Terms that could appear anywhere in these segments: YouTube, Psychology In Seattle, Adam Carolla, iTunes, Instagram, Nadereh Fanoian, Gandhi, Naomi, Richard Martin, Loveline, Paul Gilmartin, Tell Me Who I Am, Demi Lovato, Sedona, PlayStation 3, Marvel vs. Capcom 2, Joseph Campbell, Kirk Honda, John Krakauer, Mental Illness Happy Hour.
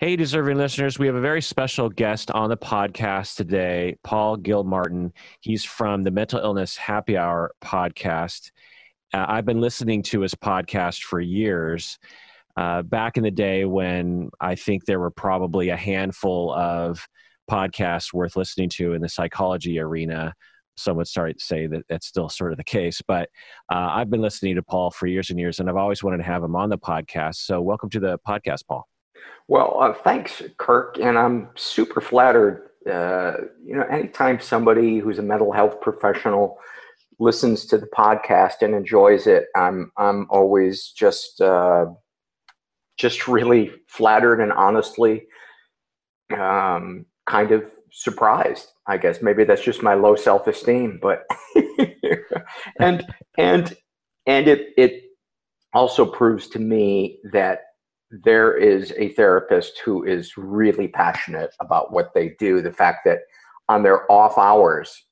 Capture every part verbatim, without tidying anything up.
Hey, deserving listeners, we have a very special guest on the podcast today, Paul Gilmartin. He's from the Mental Illness Happy Hour podcast. Uh, I've been listening to his podcast for years. Uh, back in the day when I think there were probably a handful of podcasts worth listening to in the psychology arena, some would start to say that that's still sort of the case. But uh, I've been listening to Paul for years and years, and I've always wanted to have him on the podcast. So welcome to the podcast, Paul. Well, uh, thanks, Kirk, and I'm super flattered. Uh, you know, anytime somebody who's a mental health professional listens to the podcast and enjoys it, I'm I'm always just uh, just really flattered and honestly um, kind of surprised. I guess maybe that's just my low self-esteem, but and and and it it also proves to me that there is a therapist who is really passionate about what they do. The fact that on their off hours,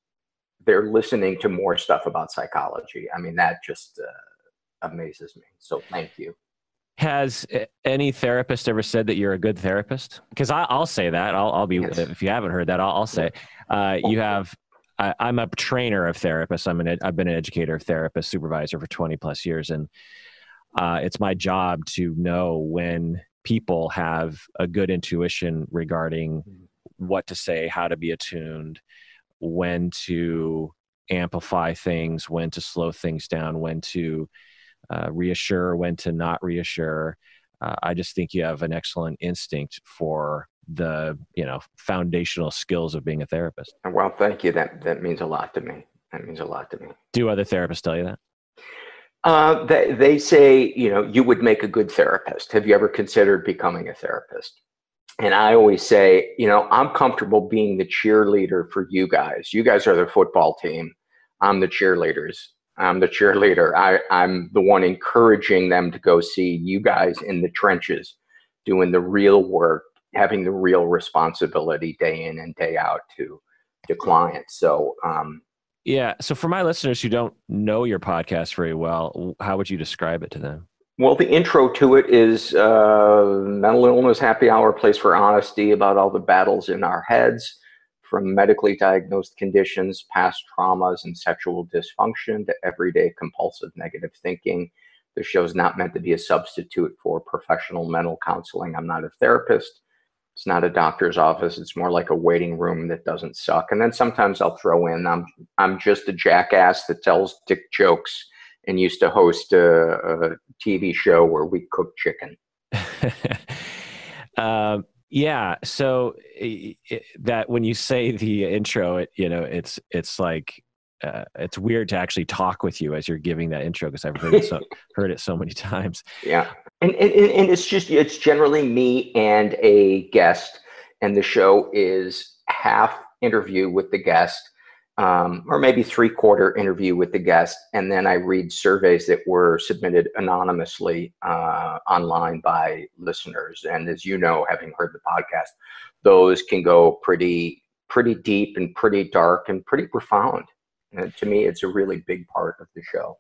they're listening to more stuff about psychology. I mean, that just uh, amazes me. So thank you. Has any therapist ever said that you're a good therapist? Because I'll say that. I'll, I'll be, yes. If you haven't heard that, I'll, I'll say uh, you have. I, I'm a trainer of therapists. I'm an, I've been an educator of therapists, supervisor for twenty plus years. And Uh, it's my job to know when people have a good intuition regarding what to say, how to be attuned, when to amplify things, when to slow things down, when to uh, reassure, when to not reassure. Uh, I just think you have an excellent instinct for the, you know, foundational skills of being a therapist. Well, thank you. That, that means a lot to me. That means a lot to me. Do other therapists tell you that? Uh, they, they say, you know, you would make a good therapist. Have you ever considered becoming a therapist? And I always say, you know, I'm comfortable being the cheerleader for you guys. You guys are the football team. I'm the cheerleaders. I'm the cheerleader. I, I'm the one encouraging them to go see you guys in the trenches, doing the real work, having the real responsibility day in and day out to, to clients. So, um, yeah. So for my listeners who don't know your podcast very well, how would you describe it to them? Well, the intro to it is uh, Mental Illness Happy Hour, place for honesty about all the battles in our heads, from medically diagnosed conditions, past traumas, and sexual dysfunction to everyday compulsive negative thinking. The show's not meant to be a substitute for professional mental counseling. I'm not a therapist. It's not a doctor's office. It's more like a waiting room that doesn't suck. And then sometimes I'll throw in, I'm I'm just a jackass that tells dick jokes and used to host a, a T V show where we cook chicken. um, yeah. So it, that when you say the intro, it you know it's it's like uh, it's weird to actually talk with you as you're giving that intro because I've heard it so heard it so many times. Yeah. And, and and it's just, it's generally me and a guest, and the show is half interview with the guest, um, or maybe three quarter interview with the guest. And then I read surveys that were submitted anonymously uh, online by listeners. And as you know, having heard the podcast, those can go pretty, pretty deep and pretty dark and pretty profound. And to me, it's a really big part of the show.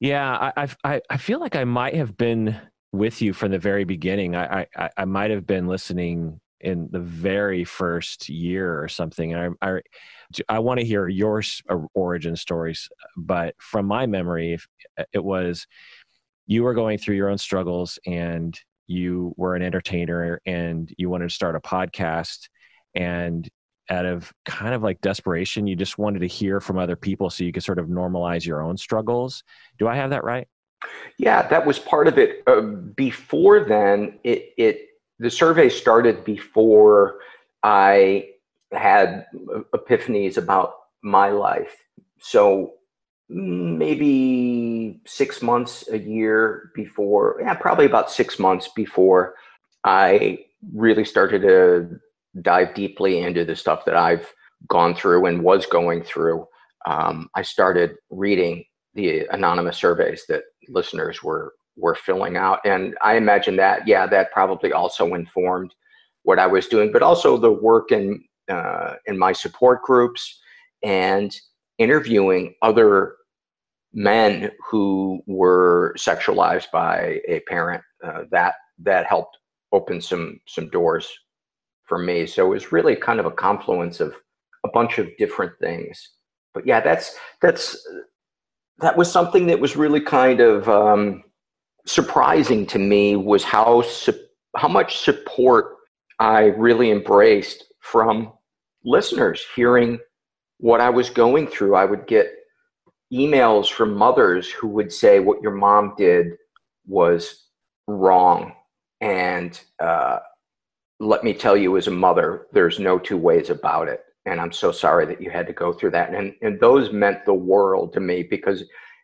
Yeah. I, I, I feel like I might have been with you from the very beginning. I, I, I might have been listening in the very first year or something. And I, I, I want to hear your origin stories, but from my memory, it was, you were going through your own struggles and you were an entertainer and you wanted to start a podcast, and out of kind of like desperation, you just wanted to hear from other people so you could sort of normalize your own struggles. Do I have that right? Yeah, that was part of it. Uh, before then, it, it the survey started before I had epiphanies about my life. So maybe six months, a year before, yeah, probably about six months before I really started to dive deeply into the stuff that I've gone through and was going through, um, I started reading the anonymous surveys that listeners were were filling out. And I imagine that, yeah, that probably also informed what I was doing, but also the work in, uh, in my support groups and interviewing other men who were sexualized by a parent. Uh, that that helped opened some some doors for me. So it was really kind of a confluence of a bunch of different things. But yeah, that's that's that was something that was really kind of um, surprising to me, was how su- how much support I really embraced from listeners hearing what I was going through. I would get emails from mothers who would say, what your mom did was wrong. And uh, let me tell you, as a mother, there's no two ways about it. And I'm so sorry that you had to go through that. And, and those meant the world to me, because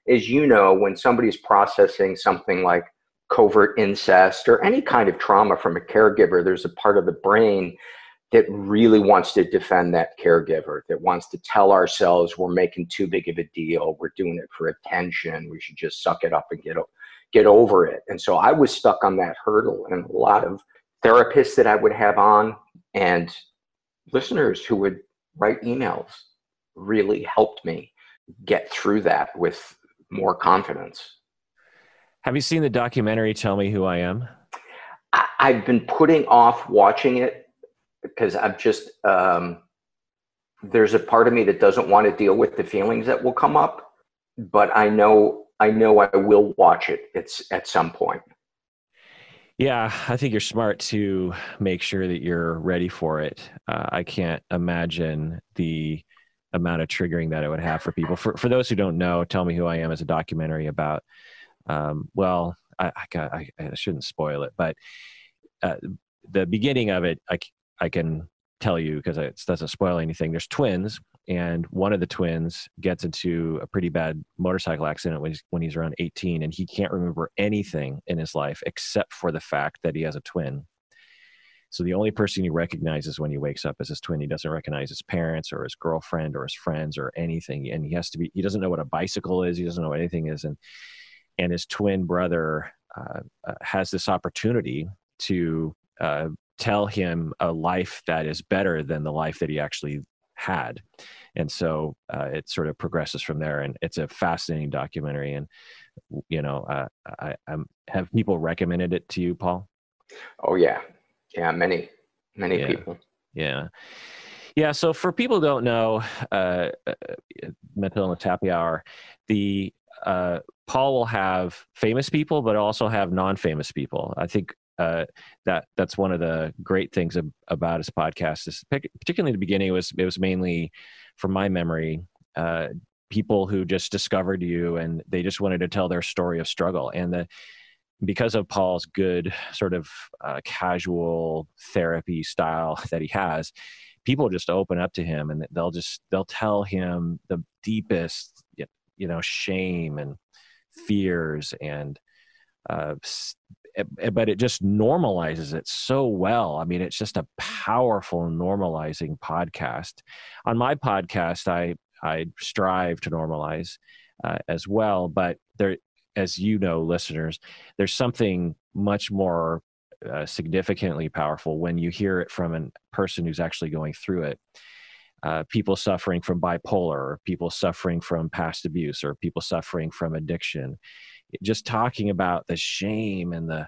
as you know, when somebody's processing something like covert incest or any kind of trauma from a caregiver, there's a part of the brain that really wants to defend that caregiver, that wants to tell ourselves we're making too big of a deal, we're doing it for attention, we should just suck it up and get, get over it. And so I was stuck on that hurdle, and a lot of therapists that I would have on and listeners who would write emails really helped me get through that with more confidence. Have you seen the documentary, Tell Me Who I Am? I, I've been putting off watching it because I've just, um, there's a part of me that doesn't want to deal with the feelings that will come up, but I know, I know I will watch it. It's at some point. Yeah. I think you're smart to make sure that you're ready for it. Uh, I can't imagine the amount of triggering that it would have for people. For, for those who don't know, Tell Me Who I Am is a documentary about, um, well, I, I, I, I shouldn't spoil it, but, uh, the beginning of it, I I can tell you because it doesn't spoil anything. There's twins, and one of the twins gets into a pretty bad motorcycle accident when he's, when he's around eighteen, and he can't remember anything in his life except for the fact that he has a twin. So the only person he recognizes when he wakes up is his twin. He doesn't recognize his parents or his girlfriend or his friends or anything. And he has to be, he doesn't know what a bicycle is. He doesn't know what anything is. And, and his twin brother uh, uh, has this opportunity to, uh, tell him a life that is better than the life that he actually had. And so uh, it sort of progresses from there, and it's a fascinating documentary. And, you know, uh, I I'm, have people recommended it to you, Paul? Oh yeah. Yeah. Many, many yeah. people. Yeah. Yeah. So for people who don't know, uh, Mental Illness Happy Hour, the uh, Paul will have famous people, but also have non-famous people. I think, Uh, that that's one of the great things ab- about his podcast is particularly in the beginning. It was, it was mainly from my memory, uh, people who just discovered you and they just wanted to tell their story of struggle. And the, because of Paul's good sort of uh, casual therapy style that he has, people just open up to him and they'll just, they'll tell him the deepest, you know, shame and fears and, uh, but it just normalizes it so well. I mean, it's just a powerful normalizing podcast. On my podcast, I, I strive to normalize uh, as well, but there, as you know, listeners, there's something much more uh, significantly powerful when you hear it from a person who's actually going through it. Uh, people suffering from bipolar, or people suffering from past abuse, or people suffering from addiction. Just talking about the shame and the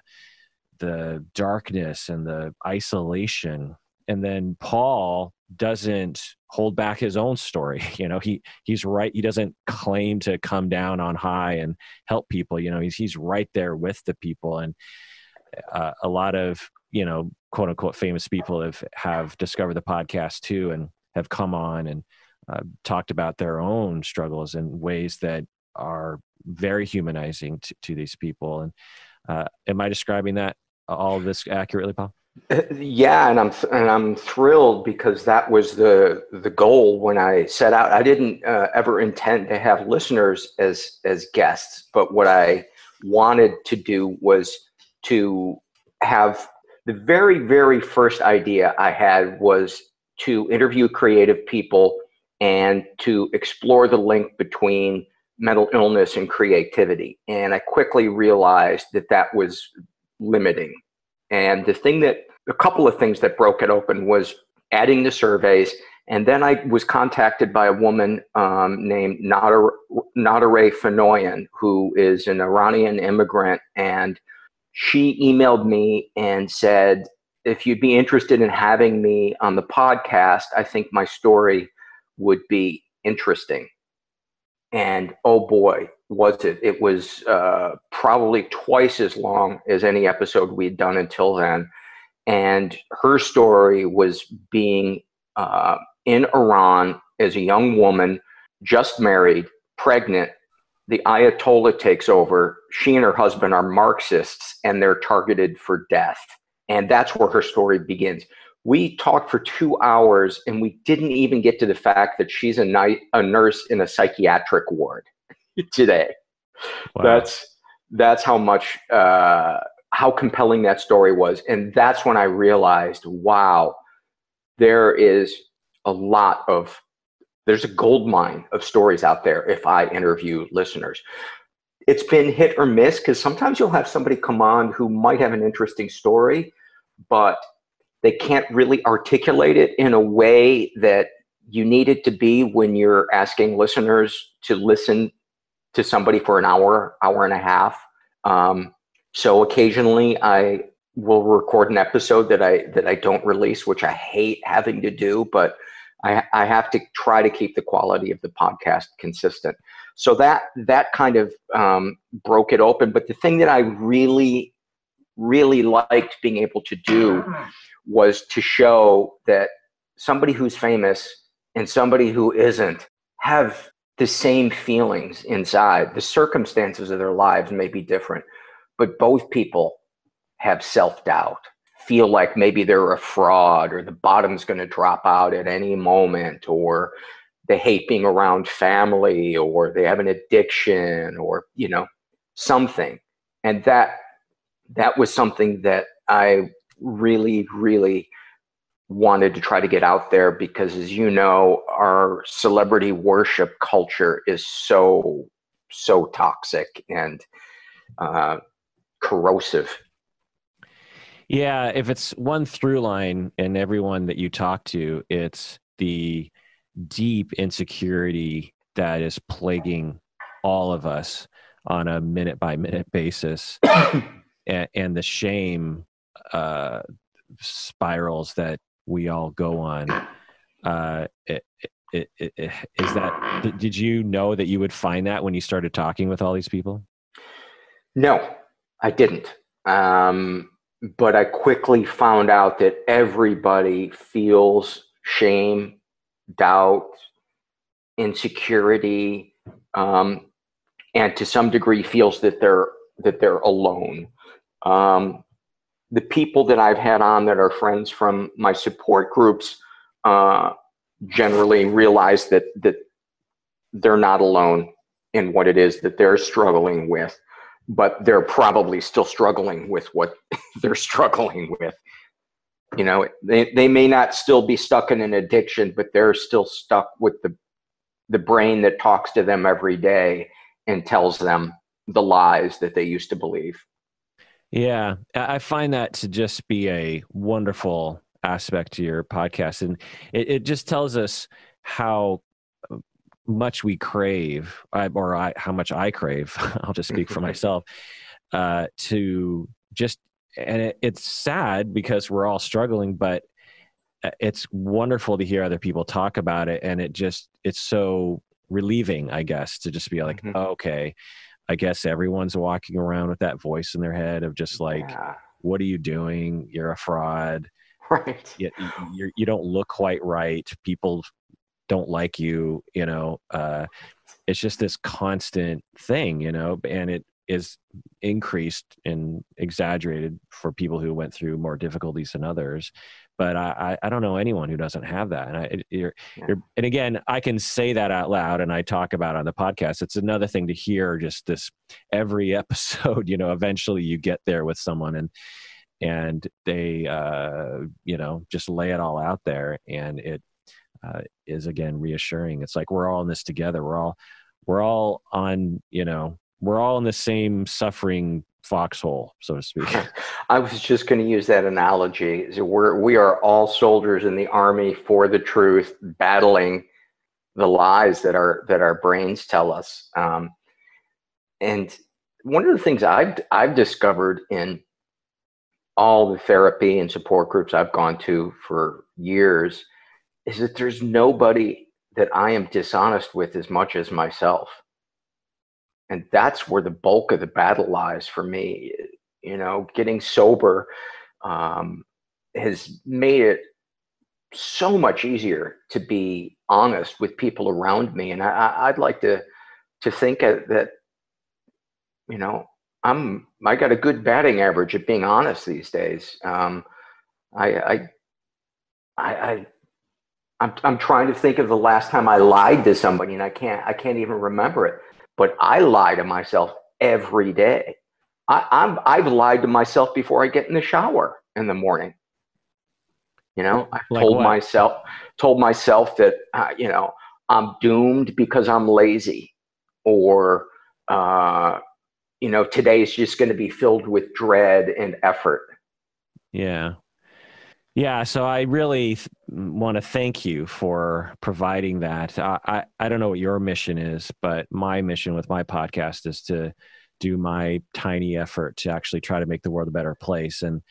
the darkness and the isolation, and then Paul doesn't hold back his own story. You know, he he's right. He doesn't claim to come down on high and help people. You know, he's he's right there with the people, and uh, a lot of, you know, quote unquote famous people have have discovered the podcast too, and have come on and uh, talked about their own struggles in ways that are very humanizing to, to these people. And uh, am I describing that all of this accurately, Paul? Yeah, and I'm th- and I'm thrilled, because that was the the goal when I set out. I didn't uh, ever intend to have listeners as as guests, but what I wanted to do was to have the very very first idea I had was to interview creative people and to explore the link between mental illness and creativity. And I quickly realized that that was limiting. And the thing that, a couple of things that broke it open was adding the surveys. And then I was contacted by a woman um, named Nadereh Fanoian, who is an Iranian immigrant and she emailed me and said, if you'd be interested in having me on the podcast, I think my story would be interesting. And oh boy, was it. It was uh, probably twice as long as any episode we'd done until then. And her story was being uh, in Iran as a young woman, just married, pregnant. The Ayatollah takes over. She and her husband are Marxists, and they're targeted for death. And that's where her story begins. We talked for two hours, and we didn't even get to the fact that she's a, night, a nurse in a psychiatric ward today. Wow. That's that's how much, uh, how compelling that story was. And that's when I realized, wow, there is a lot of, there's a gold mine of stories out there if I interview listeners. It's been hit or miss, because sometimes you'll have somebody come on who might have an interesting story, but they can't really articulate it in a way that you need it to be when you're asking listeners to listen to somebody for an hour, hour and a half. Um, so occasionally I will record an episode that I that I don't release, which I hate having to do, but I, I have to try to keep the quality of the podcast consistent. So that that kind of um, broke it open. But the thing that I really, really liked being able to do was to show that somebody who's famous and somebody who isn't have the same feelings inside. The circumstances of their lives may be different, but both people have self-doubt, feel like maybe they're a fraud or the bottom's going to drop out at any moment, or they hate being around family, or they have an addiction, or, you know, something. And that that was something that I really, really wanted to try to get out there, because, as you know, our celebrity worship culture is so, so toxic and uh, corrosive. Yeah, if it's one through line in everyone that you talk to, it's the deep insecurity that is plaguing all of us on a minute by minute basis, and, and the shame uh, spirals that we all go on. Uh, it, it, it, it, is that? Did you know that you would find that when you started talking with all these people? No, I didn't. Um, But I quickly found out that everybody feels shame, doubt, insecurity, um, and to some degree feels that they're that they're alone. Um, the people that I've had on that are friends from my support groups uh, generally realize that that they're not alone in what it is that they're struggling with. But they're probably still struggling with what they're struggling with. You know, they, they may not still be stuck in an addiction, but they're still stuck with the, the brain that talks to them every day and tells them the lies that they used to believe. Yeah, I find that to just be a wonderful aspect to your podcast. And it, it just tells us how much we crave, or I, how much I crave, I'll just speak for myself, uh, to just, and it, it's sad because we're all struggling, but it's wonderful to hear other people talk about it. And it just, it's so relieving, I guess, to just be like, mm-hmm. oh, okay, I guess everyone's walking around with that voice in their head of just like, yeah. What are you doing? You're a fraud. Right. You, you're, you don't look quite right. People don't like you, you know, uh, it's just this constant thing, you know, and it is increased and exaggerated for people who went through more difficulties than others. But I, I don't know anyone who doesn't have that. And I, you're, yeah. you're, and again, I can say that out loud and I talk about it on the podcast. It's another thing to hear just this every episode, you know, eventually you get there with someone and, and they, uh, you know, just lay it all out there, and it, Uh, is again reassuring. It's like we're all in this together. We're all, we're all on, you know, we're all in the same suffering foxhole, so to speak. I was just going to use that analogy. So we're we are all soldiers in the army for the truth, battling the lies that our that our brains tell us. Um, and one of the things I've, I've discovered in all the therapy and support groups I've gone to for years is that there's nobody that I am dishonest with as much as myself. And that's where the bulk of the battle lies for me. You know, getting sober um, has made it so much easier to be honest with people around me. And I, I'd like to, to think that, you know, I'm, I got a good batting average at being honest these days. Um, I, I, I, I, I'm, I'm trying to think of the last time I lied to somebody, and I can't, I can't even remember it, but I lie to myself every day. I, I'm, I've lied to myself before I get in the shower in the morning. You know, I like told what? myself, told myself that, uh, you know, I'm doomed because I'm lazy, or, uh, you know, today is just going to be filled with dread and effort. Yeah. Yeah. So I really th- want to thank you for providing that. I, I, I don't know what your mission is, but my mission with my podcast is to do my tiny effort to actually try to make the world a better place. And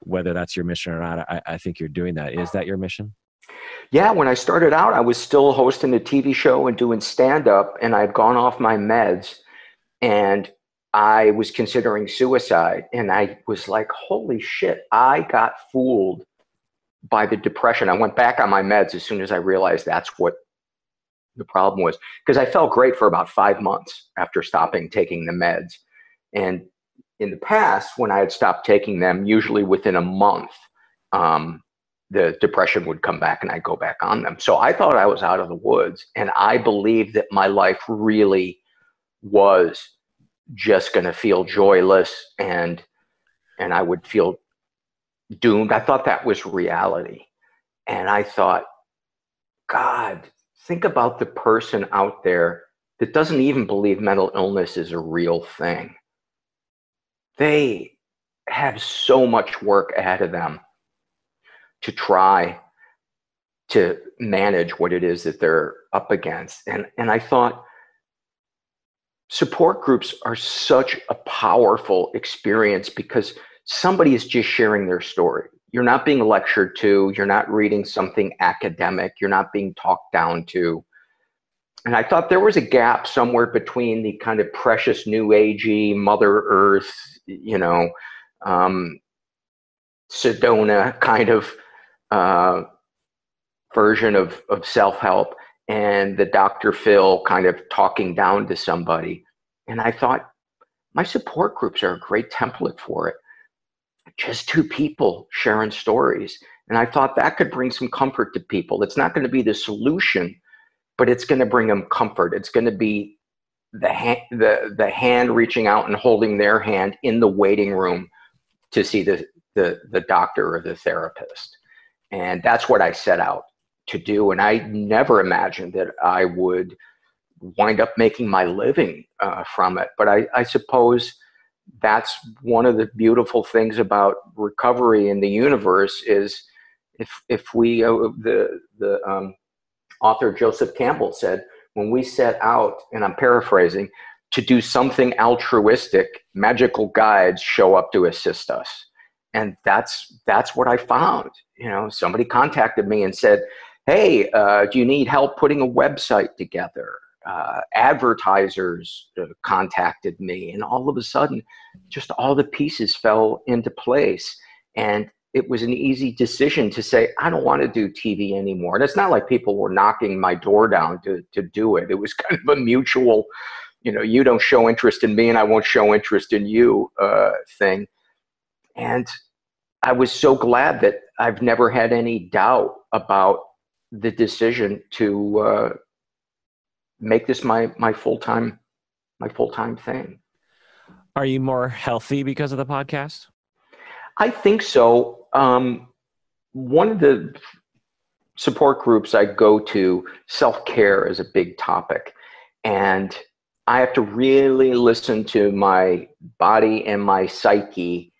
whether that's your mission or not, I, I think you're doing that. Is that your mission? Yeah. When I started out, I was still hosting a T V show and doing stand-up, and I'd gone off my meds, and I was considering suicide. And I was like, holy shit, I got fooled by the depression. I went back on my meds as soon as I realized that's what the problem was, because I felt great for about five months after stopping taking the meds. And in the past, when I had stopped taking them, usually within a month, um, the depression would come back and I'd go back on them. So I thought I was out of the woods, and I believed that my life really was just going to feel joyless, and and I would feel doomed. I thought that was reality. And I thought, God, think about the person out there that doesn't even believe mental illness is a real thing. They have so much work ahead of them to try to manage what it is that they're up against. And, and I thought, support groups are such a powerful experience because somebody is just sharing their story. You're not being lectured to, you're not reading something academic, you're not being talked down to. And I thought there was a gap somewhere between the kind of precious new agey Mother Earth, you know, um, Sedona kind of uh, version of, of self-help and the Doctor Phil kind of talking down to somebody. And I thought, my support groups are a great template for it. Just two people sharing stories. And I thought that could bring some comfort to people. It's not going to be the solution, but it's going to bring them comfort. It's going to be the hand, the, the hand reaching out and holding their hand in the waiting room to see the, the, the doctor or the therapist. And that's what I set out to do. And I never imagined that I would wind up making my living uh, from it. But I, I suppose that's one of the beautiful things about recovery in the universe is if, if we, uh, the, the um, author Joseph Campbell said, when we set out, and I'm paraphrasing, to do something altruistic, magical guides show up to assist us. And that's, that's what I found. You know, somebody contacted me and said, hey, uh, do you need help putting a website together? Uh, advertisers uh, contacted me, and all of a sudden, just all the pieces fell into place. And it was an easy decision to say, I don't want to do T V anymore. And it's not like people were knocking my door down to, to do it. It was kind of a mutual, you know, you don't show interest in me and I won't show interest in you uh, thing. And I was so glad that I've never had any doubt about the decision to uh, make this my my full-time my full-time thing. Are you more healthy because of the podcast? I think so. Um, one of the support groups I go to, self-care is a big topic, and I have to really listen to my body and my psyche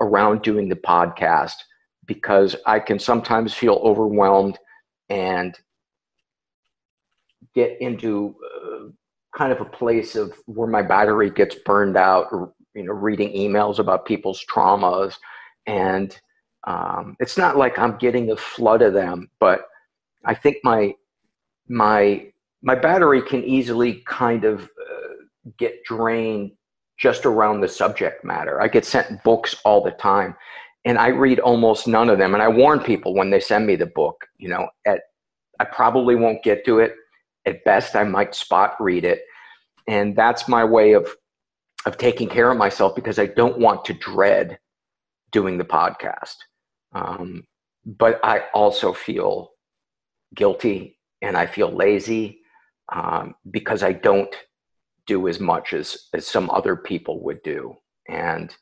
around doing the podcast, because I can sometimes feel overwhelmed and get into uh, kind of a place of where my battery gets burned out, or, you know, reading emails about people's traumas. And um, it's not like I'm getting a flood of them, but I think my, my, my battery can easily kind of uh, get drained just around the subject matter. I get sent books all the time, and I read almost none of them. And I warn people when they send me the book, you know, at, I probably won't get to it. At best, I might spot read it. And that's my way of, of taking care of myself, because I don't want to dread doing the podcast. Um, but I also feel guilty, and I feel lazy um, because I don't do as much as, as some other people would do. And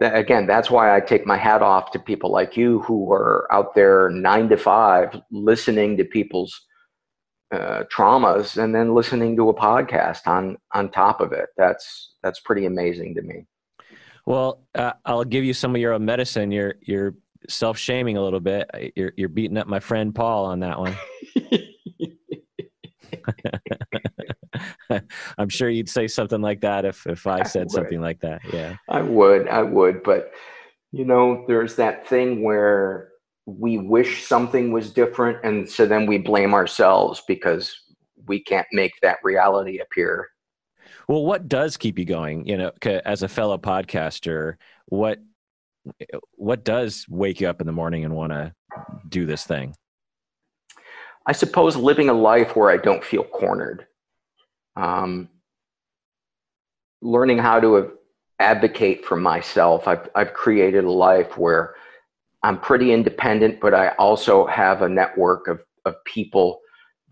that, again, that's why I take my hat off to people like you who are out there nine to five listening to people's Uh, traumas and then listening to a podcast on on top of it. That's that's pretty amazing to me. Well, uh, I'll give you some of your own medicine. You're you're self shaming a little bit. You're you're beating up my friend Paul on that one. I'm sure you'd say something like that if if I said I something like that. Yeah, I would. I would. But you know, there's that thing where we wish something was different, and so then we blame ourselves because we can't make that reality appear. Well, what does keep you going? You know, as a fellow podcaster, what what does wake you up in the morning and want to do this thing? I suppose living a life where I don't feel cornered, um, learning how to advocate for myself. I've I've created a life where I'm pretty independent, but I also have a network of, of people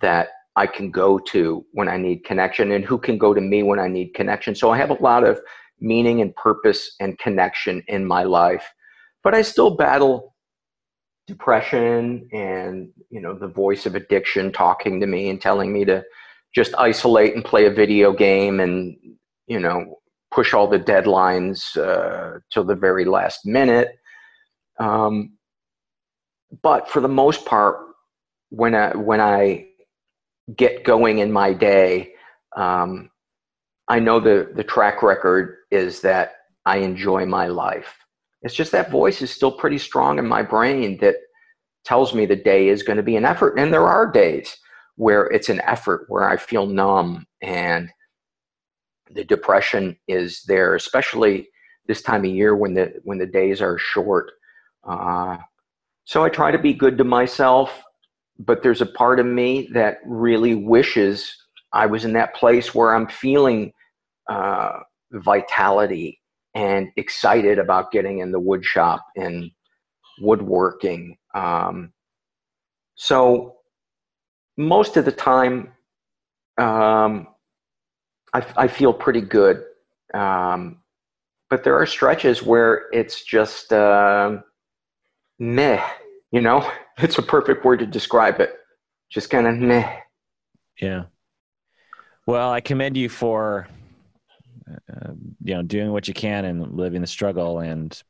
that I can go to when I need connection, and who can go to me when I need connection. So I have a lot of meaning and purpose and connection in my life, but I still battle depression and, you know, the voice of addiction talking to me and telling me to just isolate and play a video game and, you know, push all the deadlines uh, till the very last minute. Um, but for the most part, when I, when I get going in my day, um, I know the, the track record is that I enjoy my life. It's just that voice is still pretty strong in my brain that tells me the day is going to be an effort. And there are days where it's an effort, where I feel numb and the depression is there, especially this time of year when the, when the days are short. Uh, so I try to be good to myself, but there's a part of me that really wishes I was in that place where I'm feeling uh, vitality and excited about getting in the wood shop and woodworking. Um, so most of the time, um, I, I feel pretty good. Um, but there are stretches where it's just, uh, meh, you know, it's a perfect word to describe it. Just kind of meh. Yeah. Well, I commend you for, uh, you know, doing what you can and living the struggle, and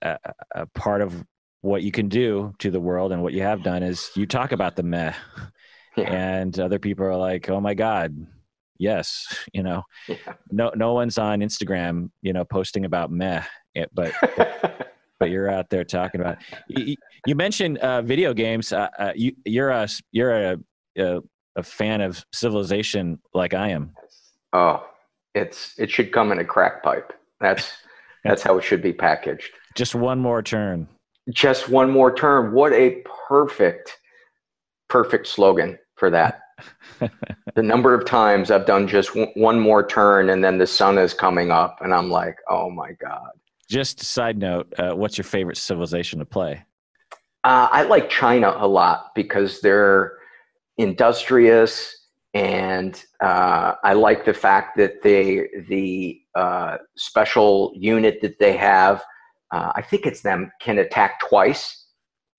a, a part of what you can do to the world and what you have done is you talk about the meh. Yeah. And other people are like, oh my God, yes. You know, yeah. no, no one's on Instagram, you know, posting about meh, but, but but you're out there talking about it. You mentioned uh, video games. Uh, uh, you, you're a you're a, a a fan of Civilization, like I am. Oh, it's it should come in a crack pipe. That's that's how it should be packaged. Just one more turn. Just one more turn. What a perfect perfect slogan for that. The number of times I've done just one more turn, and then the sun is coming up, and I'm like, oh my God. Just a side note, uh, what's your favorite civilization to play? Uh, I like China a lot because they're industrious, and uh, I like the fact that they, the uh, special unit that they have, uh, I think it's them, can attack twice.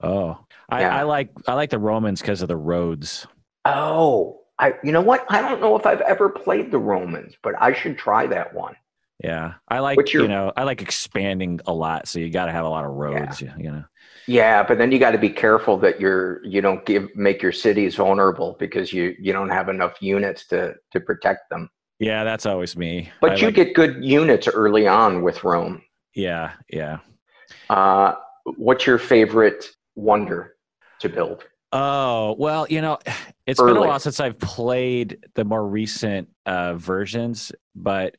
Oh, I, yeah. I like I like the Romans because of the roads. Oh, I you know what? I don't know if I've ever played the Romans, but I should try that one. Yeah. I like, your, you know, I like expanding a lot. So you got to have a lot of roads, yeah. you, you know? Yeah. But then you got to be careful that you're, you don't give, make your cities vulnerable because you, you don't have enough units to, to protect them. Yeah. That's always me. But I you like, get good units early on with Rome. Yeah. Yeah. Uh, what's your favorite wonder to build? Oh, well, you know, it's early. Been a while since I've played the more recent uh, versions, but,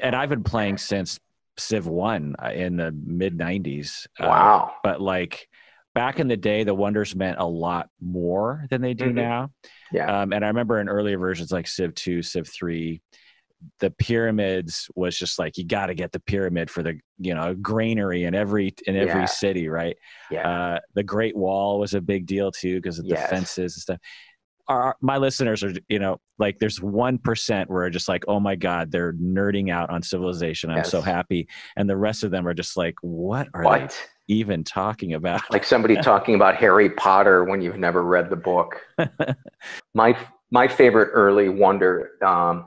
and I've been playing since Civ one in the mid nineties. Wow. Uh, but like back in the day, the wonders meant a lot more than they do mm-hmm. now. Yeah. Um, and I remember in earlier versions like Civ two, Civ three, the pyramids was just like, you got to get the pyramid for the, you know, granary in every, in every yeah. city. Right. Yeah. Uh, the Great Wall was a big deal too, because of the yes. fences and stuff. Our, my listeners are, you know, like there's one percent where just like, oh my God, they're nerding out on civilization. I'm yes. so happy. And the rest of them are just like, what are what? they even talking about? Like somebody talking about Harry Potter when you've never read the book. my, my favorite early wonder, um,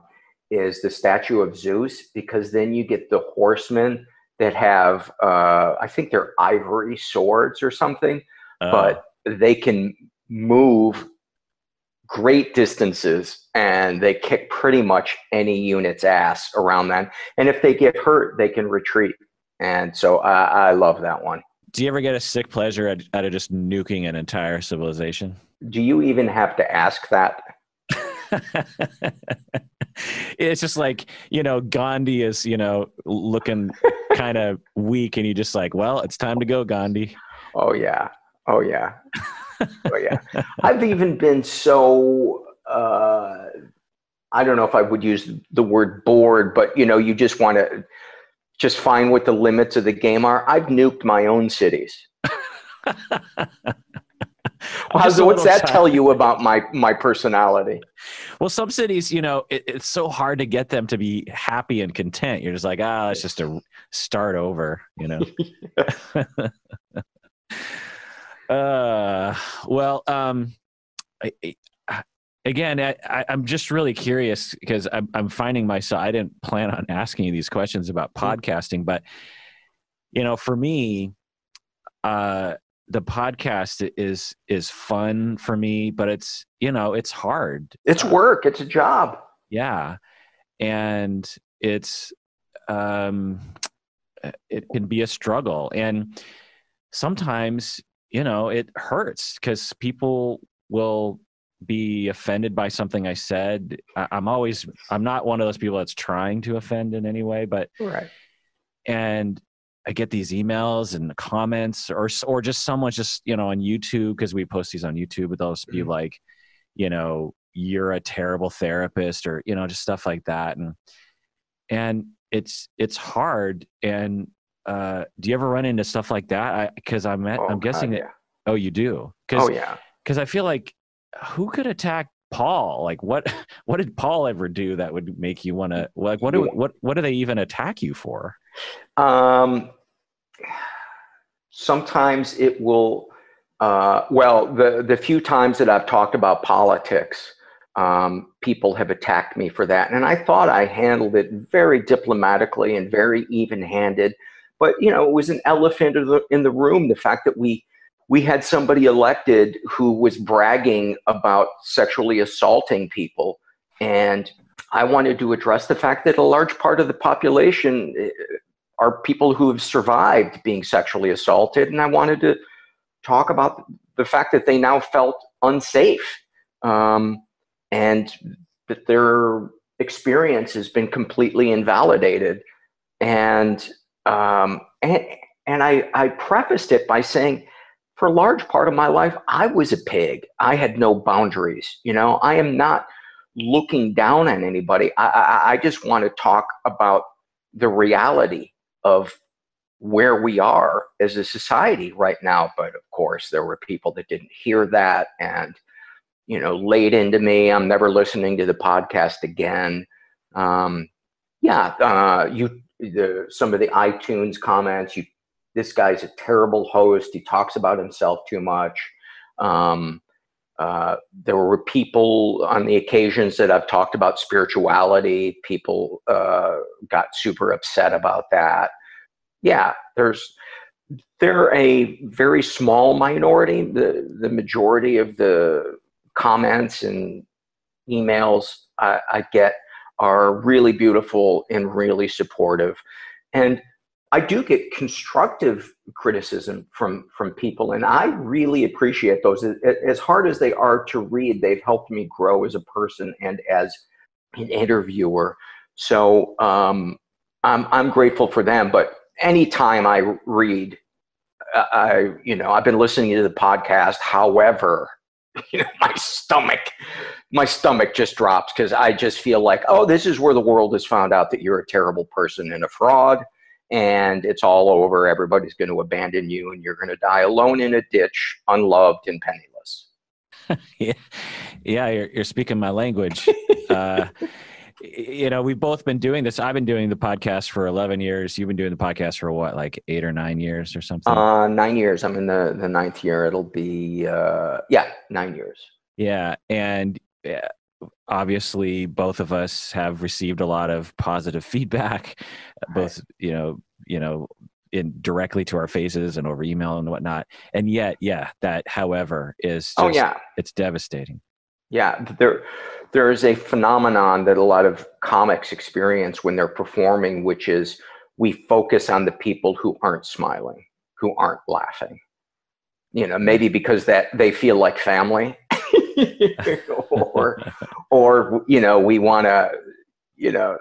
is the statue of Zeus, because then you get the horsemen that have, uh, I think they're ivory swords or something, uh, but they can move great distances and they kick pretty much any unit's ass around them. And if they get hurt, they can retreat. And so I, I love that one. Do you ever get a sick pleasure out, out of just nuking an entire civilization? Do you even have to ask that? It's just like, you know, Gandhi is, you know, looking kind of weak and you just like, well, it's time to go, Gandhi. Oh yeah. Oh yeah. Oh yeah. I've even been so, uh, I don't know if I would use the word bored, but you know, you just want to just find what the limits of the game are. I've nuked my own cities. Well, so what's that tired. tell you about my my personality? Well, some cities, you know, it, it's so hard to get them to be happy and content. You're just like, ah, it's just a start over, you know. uh, well, um, I, I, again, I, I, I'm just really curious because I'm, I'm finding myself. I didn't plan on asking you these questions about podcasting, but you know, for me, uh. the podcast is, is fun for me, but it's, you know, it's hard. It's work. It's a job. Yeah. And it's, um, it can be a struggle. And sometimes, you know, it hurts because people will be offended by something I said. I, I'm always, I'm not one of those people that's trying to offend in any way, but, right. and, I get these emails and the comments or, or just someone's just, you know, on YouTube, cause we post these on YouTube, but they'll just be like, you know, you're a terrible therapist or, you know, just stuff like that. And, and it's, it's hard. And, uh, do you ever run into stuff like that? I, cause I'm, at, oh, I'm guessing God, that, yeah. oh, you do. Cause, oh, yeah. cause I feel like who could attack Paul? Like what, what did Paul ever do that would make you want to, like, what do, what, what do they even attack you for? Um, sometimes it will, uh, well, the, the few times that I've talked about politics, um, people have attacked me for that. And I thought I handled it very diplomatically and very even-handed, but you know, it was an elephant in the, in the room. The fact that we, we had somebody elected who was bragging about sexually assaulting people. And I wanted to address the fact that a large part of the population are people who have survived being sexually assaulted. And I wanted to talk about the fact that they now felt unsafe, um, and that their experience has been completely invalidated. And, um, and, and I, I prefaced it by saying, for a large part of my life, I was a pig. I had no boundaries. You know, I am not looking down on anybody. I, I, I just want to talk about the reality of where we are as a society right now. But of course, there were people that didn't hear that and, you know, laid into me. I'm never listening to the podcast again. Um, yeah, uh, you the, some of the iTunes comments, you, this guy's a terrible host. He talks about himself too much. Um, Uh, there were people on the occasions that I've talked about spirituality. People uh, got super upset about that. Yeah, there's they're a very small minority. The the majority of the comments and emails I, I get are really beautiful and really supportive, and I do get constructive criticism from, from people, and I really appreciate those. As hard as they are to read, they've helped me grow as a person and as an interviewer. So um, I'm, I'm grateful for them. But anytime I read, I, you know, I've been listening to the podcast. However, you know, my stomach, my stomach just drops because I just feel like, oh, this is where the world has found out that you're a terrible person and a fraud. And it's all over. Everybody's going to abandon you, and you're going to die alone in a ditch, unloved and penniless. yeah, yeah, you're, you're speaking my language. uh, you know, we've both been doing this. I've been doing the podcast for eleven years. You've been doing the podcast for what, like eight or nine years or something? Uh, nine years. I'm in the, the ninth year. It'll be, uh, yeah, nine years. Yeah. And yeah. Obviously, both of us have received a lot of positive feedback, both, you know, you know, in directly to our faces and over email and whatnot. And yet, yeah, that, however, is just, oh, yeah. It's devastating. Yeah. There, there is a phenomenon that a lot of comics experience when they're performing, which is we focus on the people who aren't smiling, who aren't laughing, you know, maybe because that they feel like family. or, or, you know, we want to, you know,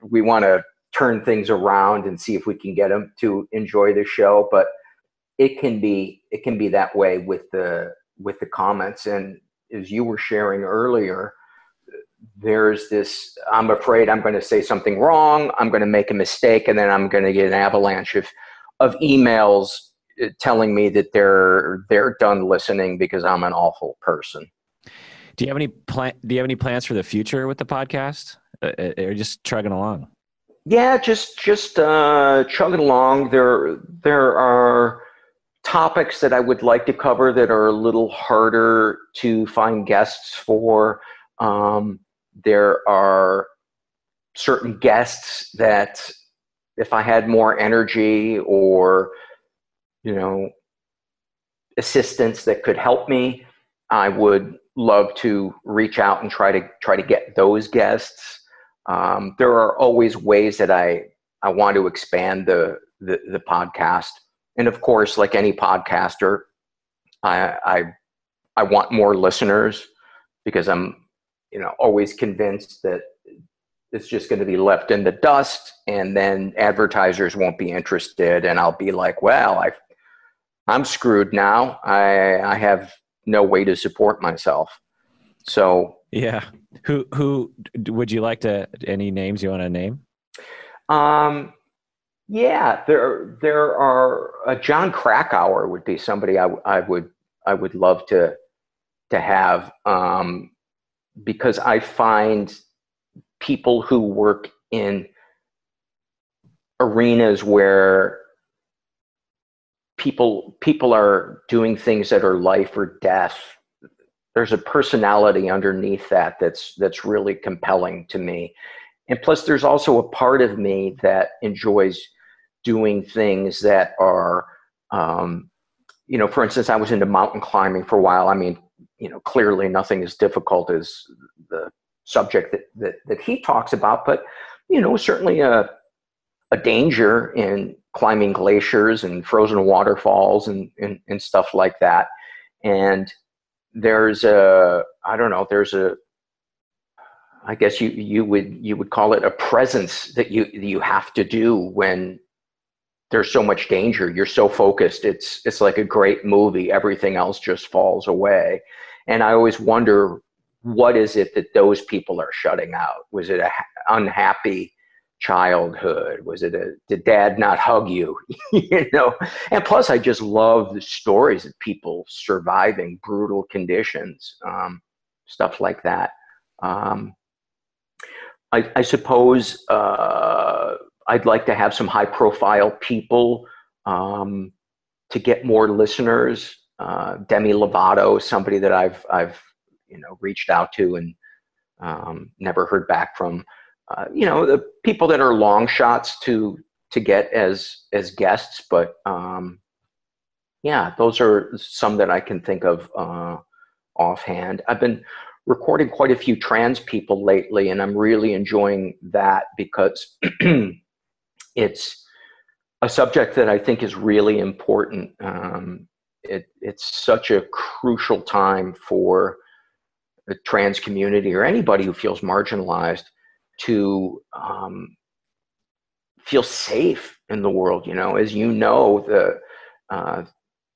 we want to turn things around and see if we can get them to enjoy the show. But it can be, it can be that way with the, with the comments. And as you were sharing earlier, there's this, I'm afraid I'm going to say something wrong. I'm going to make a mistake. And then I'm going to get an avalanche of, of emails telling me that they're, they're done listening because I'm an awful person. Do you have any plan? Do you have any plans for the future with the podcast? Uh, or just chugging along? Yeah, just just uh, chugging along. There there are topics that I would like to cover that are a little harder to find guests for. Um, there are certain guests that, if I had more energy or you know assistance that could help me, I would love to reach out and try to try to get those guests. Um, there are always ways that I, I want to expand the, the, the podcast. And of course, like any podcaster, I, I, I want more listeners because I'm, you know, always convinced that it's just going to be left in the dust and then advertisers won't be interested. And I'll be like, well, I, I'm screwed now. I, I have no way to support myself. So yeah. Who, who would you like to, any names you want to name? Um, yeah, there, there are uh, John Krakauer would be somebody I, I would, I would love to, to have, um, because I find people who work in arenas where People, people are doing things that are life or death. There's a personality underneath that that's that's really compelling to me. And plus, there's also a part of me that enjoys doing things that are, um, you know, for instance, I was into mountain climbing for a while. I mean, you know, clearly nothing as difficult as the subject that that, that he talks about, but, you know, certainly a, a danger in climbing glaciers and frozen waterfalls and, and, and stuff like that. And there's a, I don't know, there's a, I guess you, you would, you would call it a presence that you, you have to do when there's so much danger. You're so focused. It's, it's like a great movie. Everything else just falls away. And I always wonder, what is it that those people are shutting out? Was it a unhappy childhood? Was it a, did dad not hug you? You know, and plus I just love the stories of people surviving brutal conditions, um, stuff like that. Um, I, I suppose, uh, I'd like to have some high profile people, um, to get more listeners. uh, Demi Lovato, somebody that I've, I've, you know, reached out to and um, never heard back from, uh, you know, the people that are long shots to, to get as, as guests. But um, yeah, those are some that I can think of uh, offhand. I've been recording quite a few trans people lately, and I'm really enjoying that because it's a subject that I think is really important. Um, it, it's such a crucial time for the trans community or anybody who feels marginalized to um, feel safe in the world. You know, as you know, the uh,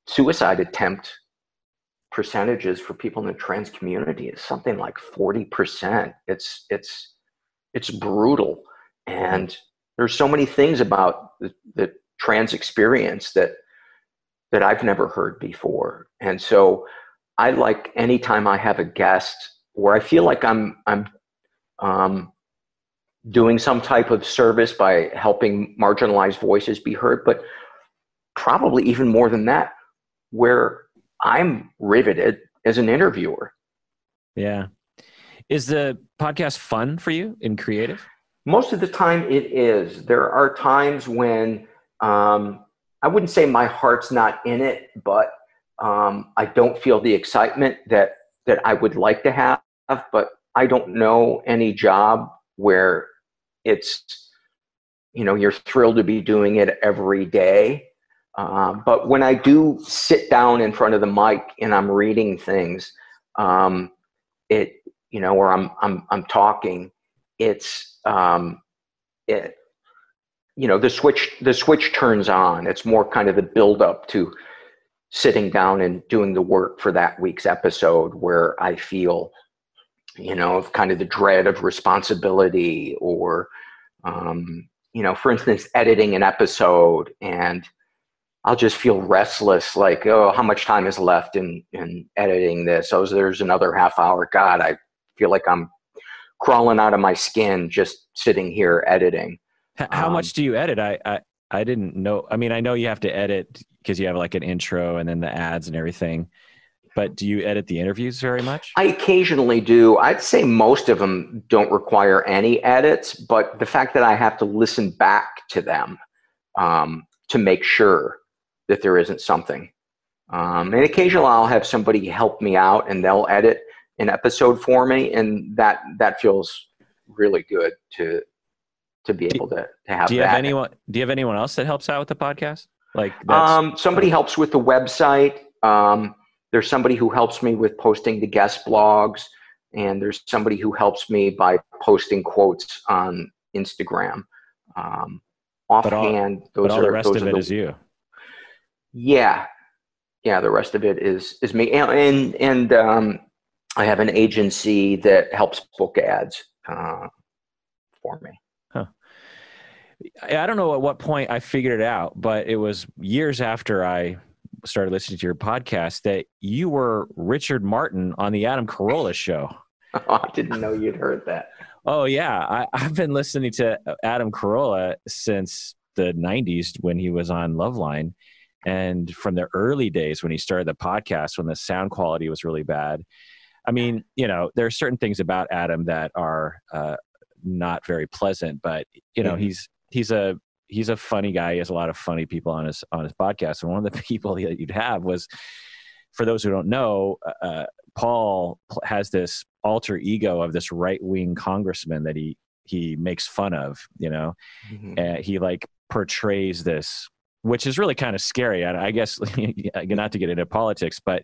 suicide attempt percentages for people in the trans community is something like forty percent. It's, it's, it's brutal. And there's so many things about the, the trans experience that, that I've never heard before. And so I like, anytime I have a guest where I feel like I'm, I'm, um, doing some type of service by helping marginalized voices be heard, but probably even more than that, where I'm riveted as an interviewer. Yeah. Is the podcast fun for you and creative? Most of the time it is. There are times when um, I wouldn't say my heart's not in it, but um, I don't feel the excitement that, that I would like to have. But I don't know any job where it's, you know, you're thrilled to be doing it every day. Uh, but when I do sit down in front of the mic and I'm reading things, um, it, you know, or I'm, I'm, I'm talking, it's, um, it, you know, the switch, the switch turns on. It's more kind of the build up to sitting down and doing the work for that week's episode, where I feel, you know, of kind of the dread of responsibility or, um, you know, for instance, editing an episode, and I'll just feel restless, like, oh, how much time is left in, in editing this? Oh, there's another half hour. God, I feel like I'm crawling out of my skin just sitting here editing. How um, much do you edit? I, I, I didn't know. I mean, I know you have to edit because you have like an intro and then the ads and everything, but do you edit the interviews very much? I occasionally do. I'd say most of them don't require any edits, but the fact that I have to listen back to them um, to make sure that there isn't something. Um, and occasionally I'll have somebody help me out and they'll edit an episode for me. And that, that feels really good to, to be able to, to have that. Do you have anyone, do you have anyone else that helps out with the podcast? Like that's, um, somebody like, helps with the website. Um, there's somebody who helps me with posting the guest blogs, and there's somebody who helps me by posting quotes on Instagram. Um, offhand, but all, those but all are, the rest those of it the, is you. Yeah. Yeah. The rest of it is, is me. And, and, and um, I have an agency that helps book ads, uh, for me. Huh. I don't know at what point I figured it out, but it was years after I started listening to your podcast that you were Richard Martin on the Adam Carolla show. Oh, I didn't know you'd heard that. Oh yeah. I, I've been listening to Adam Carolla since the nineties when he was on Loveline. And from the early days when he started the podcast, when the sound quality was really bad. I mean, you know, there are certain things about Adam that are uh, not very pleasant, but you know, mm-hmm. he's, he's a, he's a funny guy. He has a lot of funny people on his, on his podcast. And one of the people that you'd have was, for those who don't know, uh, Paul has this alter ego of this right-wing congressman that he, he makes fun of, you know, mm-hmm. and he like portrays this, which is really kind of scary. I, I guess, not to get into politics, but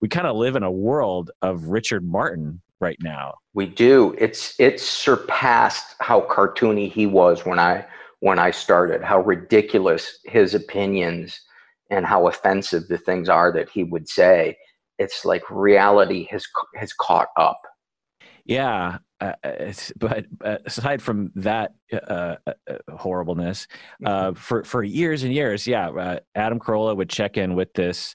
we kind of live in a world of Richard Martin right now. We do. It's, it's surpassed how cartoony he was when I, when I started, how ridiculous his opinions and how offensive the things are that he would say. It's like reality has, has caught up. Yeah. Uh, but aside from that uh, horribleness, uh, for for years and years, yeah, uh, Adam Carolla would check in with this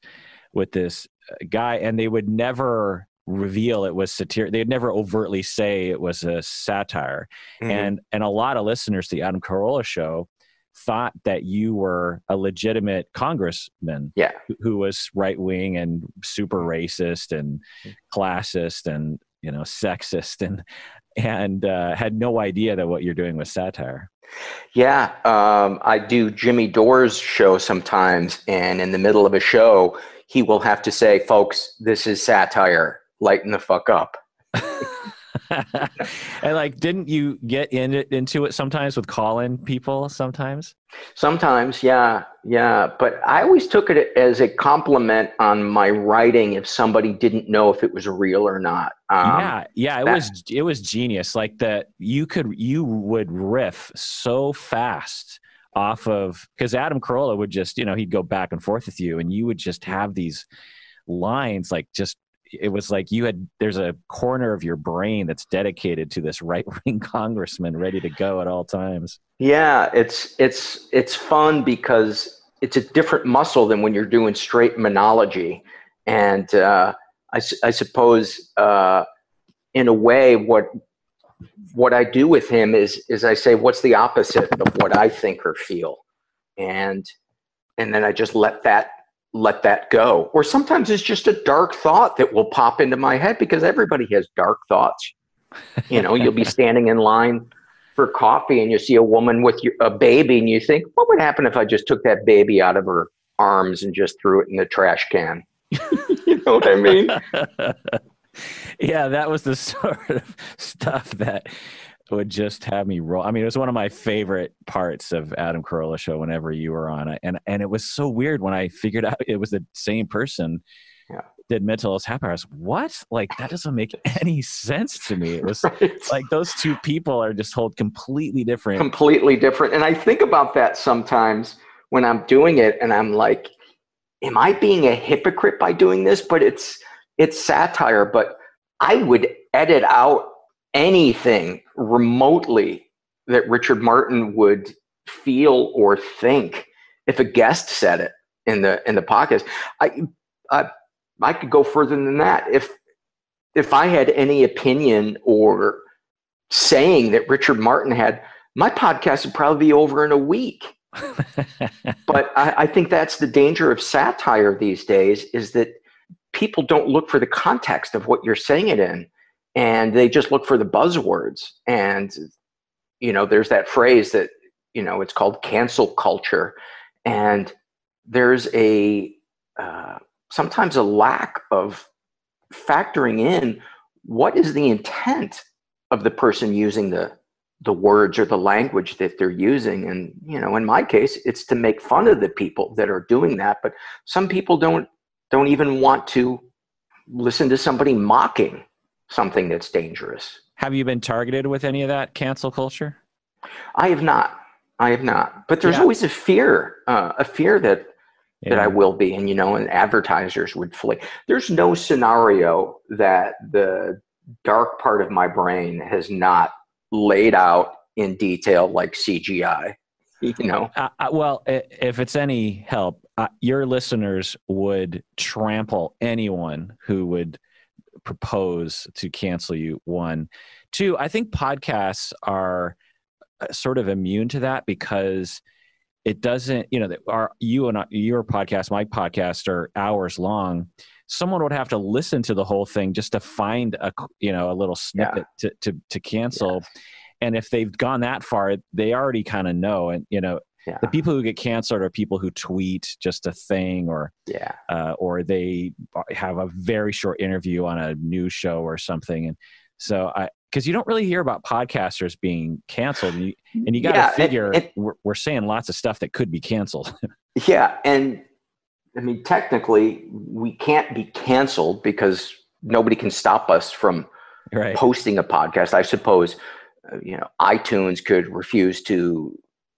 with this guy, and they would never reveal it was satire. They'd never overtly say it was a satire. Mm-hmm. And and a lot of listeners to the Adam Carolla show thought that you were a legitimate congressman, yeah, who was right wing and super racist and classist and, you know, sexist, and and uh, had no idea that what you're doing was satire. Yeah, um, I do Jimmy Dore's show sometimes, and in the middle of a show, he will have to say, "Folks, this is satire. Lighten the fuck up." And like, didn't you get in it, into it sometimes with call-in people sometimes? Sometimes, yeah, yeah. But I always took it as a compliment on my writing if somebody didn't know if it was real or not. Um, yeah, yeah, it that, was it was genius. Like that, you could you would riff so fast off of, because Adam Carolla would just, you know, he'd go back and forth with you, and you would just have these lines like just. It was like you had, there's a corner of your brain that's dedicated to this right-wing congressman ready to go at all times. Yeah, it's, it's, it's fun because it's a different muscle than when you're doing straight monology. And uh, I, I suppose uh, in a way what, what I do with him is, is I say, what's the opposite of what I think or feel? And, and then I just let that let that go. Or sometimes it's just a dark thought that will pop into my head, because everybody has dark thoughts. You know, you'll be standing in line for coffee and you see a woman with your, a baby, and you think, what would happen if I just took that baby out of her arms and just threw it in the trash can? You know what I mean? Yeah, that was the sort of stuff that would just have me roll. I mean, it was one of my favorite parts of Adam Carolla show whenever you were on it. And, and it was so weird when I figured out it was the same person, yeah, did Mental Illness Happy Hour. I was, what? Like, that doesn't make any sense to me. It was right. Like those two people are just hold completely different. Completely different. And I think about that sometimes when I'm doing it, and I'm like, am I being a hypocrite by doing this? But it's, it's satire, but I would edit out anything remotely that Richard Martin would feel or think if a guest said it in the in the podcast. I I I could go further than that. If if I had any opinion or saying that Richard Martin had, my podcast would probably be over in a week. But I, I think that's the danger of satire these days, is that people don't look for the context of what you're saying it in. And they just look for the buzzwords. And, you know, there's that phrase that, you know, it's called cancel culture. And there's a, uh, sometimes a lack of factoring in what is the intent of the person using the, the words or the language that they're using. And, you know, in my case, it's to make fun of the people that are doing that. But some people don't, don't even want to listen to somebody mocking something that's dangerous. Have you been targeted with any of that cancel culture? I have not. I have not. But there's, yeah, always a fear, uh, a fear that, yeah, that I will be, and you know, and advertisers would flee. There's no scenario that the dark part of my brain has not laid out in detail, like C G I. You know. Uh, well, if it's any help, uh, your listeners would trample anyone who would propose to cancel you. One, two, I think podcasts are sort of immune to that because it doesn't, you know, our, you and your podcast, my podcast, are hours long. Someone would have to listen to the whole thing just to find a, you know, a little snippet, yeah, to, to, to cancel. Yeah. And if they've gone that far, they already kind of know. And, you know, yeah, the people who get canceled are people who tweet just a thing, or yeah, uh, or they have a very short interview on a news show or something. And so, I, because you don't really hear about podcasters being canceled, and you, and you got to, yeah, figure it, it, we're, we're saying lots of stuff that could be canceled. Yeah, and I mean, technically, we can't be canceled because nobody can stop us from, right, posting a podcast. I suppose, you know, iTunes could refuse to.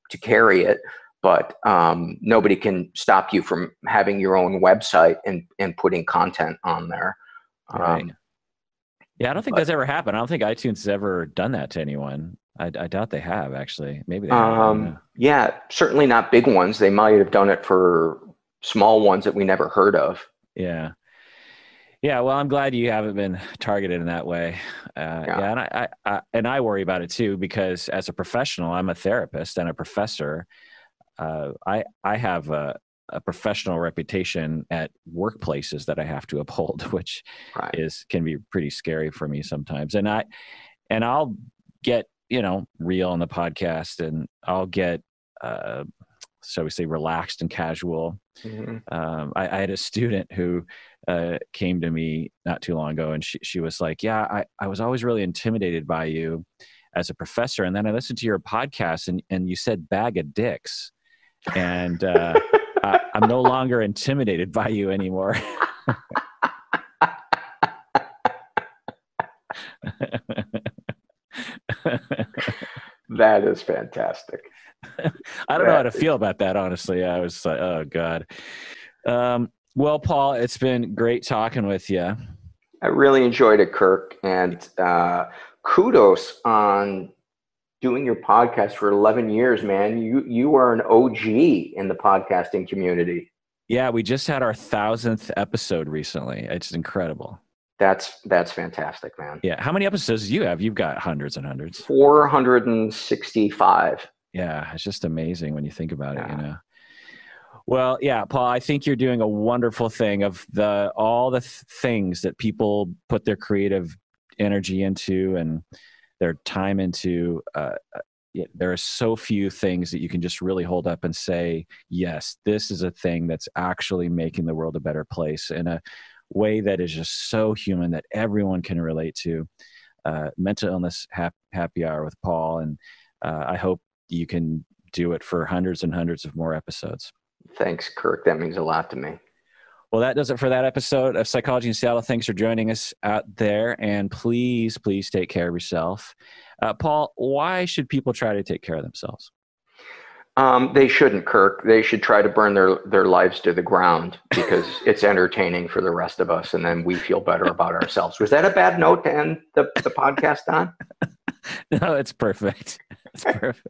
to carry it, but um, nobody can stop you from having your own website and, and putting content on there. Um, right. Yeah, I don't think but, that's ever happened. I don't think iTunes has ever done that to anyone. I, I doubt they have, actually. Maybe they have. Um, yeah, certainly not big ones. They might have done it for small ones that we never heard of. Yeah. Yeah, well, I'm glad you haven't been targeted in that way. Uh, yeah. yeah, and I, I, I and I worry about it too, because as a professional, I'm a therapist and a professor, uh, I I have a, a professional reputation at workplaces that I have to uphold, which right. is can be pretty scary for me sometimes. And I and I'll get you know real on the podcast, and I'll get uh, shall we say relaxed and casual. Mm-hmm. Um, I, I had a student who uh, came to me not too long ago, and she she was like, "Yeah, I I was always really intimidated by you as a professor, and then I listened to your podcast, and, and you said bag of dicks, and uh, I, I'm no longer intimidated by you anymore." That is fantastic. I don't that know how to is... feel about that, honestly. I was like, oh, God. Um, well, Paul, it's been great talking with you. I really enjoyed it, Kirk, and uh, kudos on doing your podcast for eleven years, man. You you are an O G in the podcasting community. Yeah, we just had our thousandth episode recently. It's incredible. That's that's fantastic, man. Yeah. How many episodes do you have? You've got hundreds and hundreds. four hundred sixty-five. Yeah, it's just amazing when you think about yeah. it, you know. Well, yeah, Paul, I think you're doing a wonderful thing of the all the th- things that people put their creative energy into and their time into. Uh, there are so few things that you can just really hold up and say, yes, this is a thing that's actually making the world a better place in a way that is just so human that everyone can relate to. Uh, Mental Illness hap- Happy Hour with Paul, and uh, I hope you can do it for hundreds and hundreds of more episodes. Thanks, Kirk. That means a lot to me. Well, that does it for that episode of Psychology in Seattle. Thanks for joining us out there. And please, please take care of yourself. Uh, Paul, why should people try to take care of themselves? Um, they shouldn't, Kirk. They should try to burn their, their lives to the ground because it's entertaining for the rest of us. And then we feel better about ourselves. Was that a bad note to end the, the podcast on? No, it's perfect. It's perfect.